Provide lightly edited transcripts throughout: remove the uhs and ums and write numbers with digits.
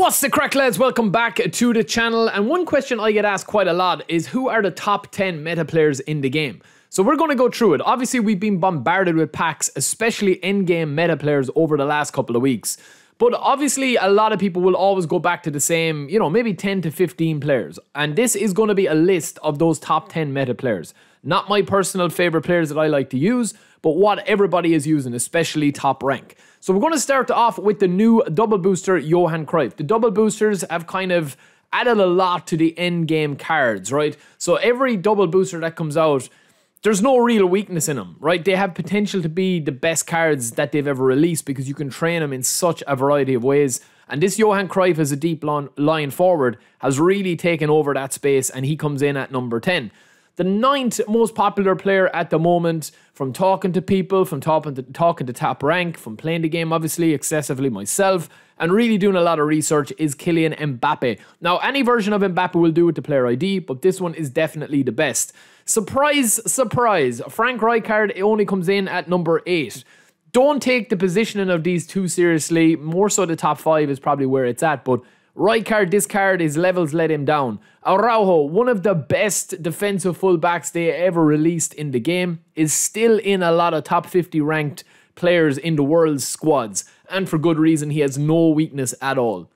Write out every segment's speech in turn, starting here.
What's the crack, lads? Welcome back to the channel. And one question I get asked quite a lot is, who are the top 10 meta players in the game? So we're going to go through it. Obviously, we've been bombarded with packs, especially in-game meta players over the last couple of weeks. But obviously, a lot of people will always go back to the same, you know, maybe 10 to 15 players. And this is going to be a list of those top 10 meta players. Not my personal favorite players that I like to use, but what everybody is using, especially top rank. So we're going to start off with the new double booster, Johan Cruyff. The double boosters have kind of added a lot to the end game cards, right? So every double booster that comes out, there's no real weakness in them, right? They have potential to be the best cards that they've ever released because you can train them in such a variety of ways. And this Johan Cruyff as a deep line forward has really taken over that space, and he comes in at number 10. The 9th most popular player at the moment, from talking to people, from talking to top rank, from playing the game obviously excessively myself, and really doing a lot of research, is Killian Mbappe. Now, any version of Mbappe will do with the player ID, but this one is definitely the best. Surprise, surprise, Frank Rijkaard only comes in at number 8. Don't take the positioning of these two seriously, more so the top 5 is probably where it's at, but Rijkaard, this card, his levels let him down. Araujo, one of the best defensive fullbacks they ever released in the game, is still in a lot of top 50 ranked players in the world's squads. And for good reason, he has no weakness at all.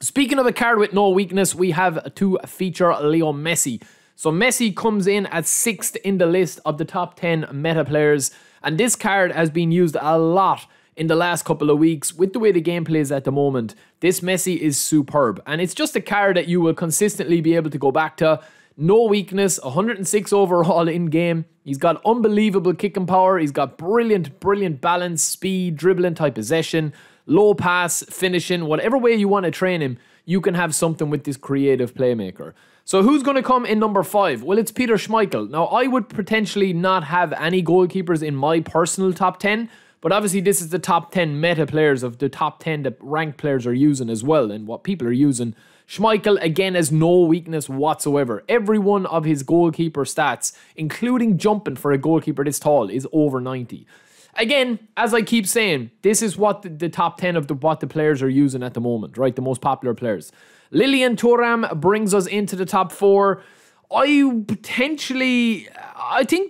Speaking of a card with no weakness, we have to feature Leo Messi. So Messi comes in at 6th in the list of the top 10 meta players. And this card has been used a lot in the last couple of weeks. With the way the game plays at the moment, this Messi is superb. And it's just a card that you will consistently be able to go back to. No weakness, 106 overall in game. He's got unbelievable kicking power. He's got brilliant, brilliant balance, speed, dribbling type possession, low pass, finishing. Whatever way you want to train him, you can have something with this creative playmaker. So who's going to come in number 5? Well, it's Peter Schmeichel. Now, I would potentially not have any goalkeepers in my personal top 10, but obviously this is the top 10 meta players of the top 10 that ranked players are using as well, and what people are using. Schmeichel, again, has no weakness whatsoever. Every one of his goalkeeper stats, including jumping for a goalkeeper this tall, is over 90. Again, as I keep saying, this is what the top 10 of what the players are using at the moment, right? The most popular players. Lilian Thuram brings us into the top 4. I think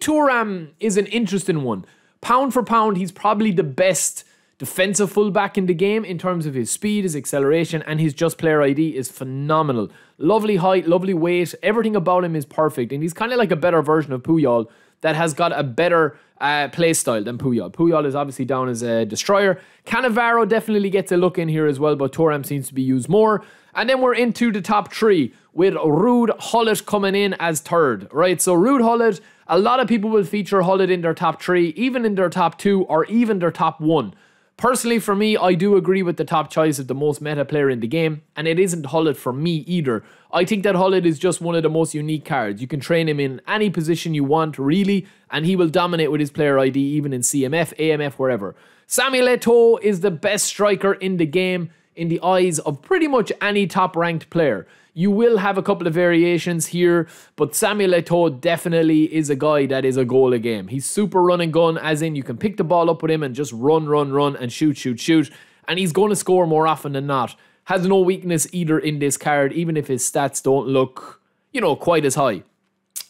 Thuram is an interesting one. Pound for pound, he's probably the best defensive fullback in the game in terms of his speed, his acceleration, and his just player ID is phenomenal. Lovely height, lovely weight, everything about him is perfect, and he's kind of like a better version of Puyol that has got a better play style than Puyol. Puyol is obviously down as a destroyer. Cannavaro definitely gets a look in here as well, but Thuram seems to be used more. And then we're into the top 3 with Ruud Gullit coming in as 3rd, right? So Ruud Gullit, a lot of people will feature Gullit in their top 3, even in their top 2, or even their top 1. Personally, for me, I do agree with the top choice of the most meta player in the game, and it isn't Gullit for me either. I think that Gullit is just one of the most unique cards. You can train him in any position you want, really, and he will dominate with his player ID, even in CMF, AMF, wherever. Samuel Eto'o is the best striker in the game in the eyes of pretty much any top-ranked player. You will have a couple of variations here, but Samuel Eto'o definitely is a guy that is a goal a game. He's super run and gun, as in you can pick the ball up with him and just run and shoot. And he's going to score more often than not. Has no weakness either in this card, even if his stats don't look, you know, quite as high.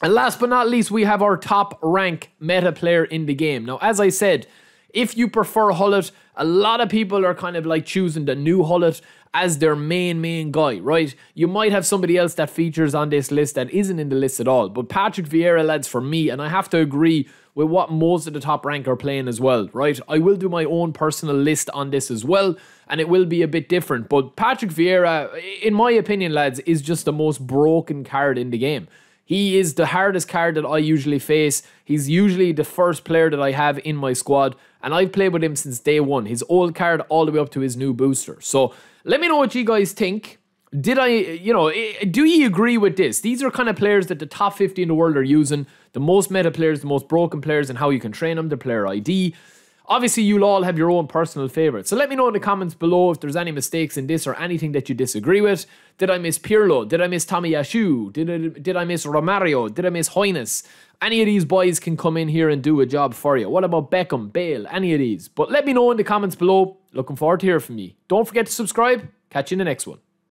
And last but not least, we have our top rank meta player in the game. Now, as I said, if you prefer Gullit, a lot of people are kind of like choosing the new Gullit as their main guy, right? You might have somebody else that features on this list that isn't in the list at all. But Patrick Vieira, lads, for me, and I have to agree with what most of the top rank are playing as well, right? I will do my own personal list on this as well, and it will be a bit different. But Patrick Vieira, in my opinion, lads, is just the most broken card in the game. He is the hardest card that I usually face. He's usually the first player that I have in my squad, and I've played with him since day one, his old card all the way up to his new booster. So let me know what you guys think. Do you agree with this? These are kind of players that the top 50 in the world are using, the most meta players, the most broken players, and how you can train them, the player ID. Obviously, you'll all have your own personal favorites. So let me know in the comments below if there's any mistakes in this or anything that you disagree with. Did I miss Pirlo? Did I miss Tommy Yashu? Did I miss Romario? Did I miss Hoynes? Any of these boys can come in here and do a job for you. What about Beckham, Bale, any of these? But let me know in the comments below. Looking forward to hearing from you. Don't forget to subscribe. Catch you in the next one.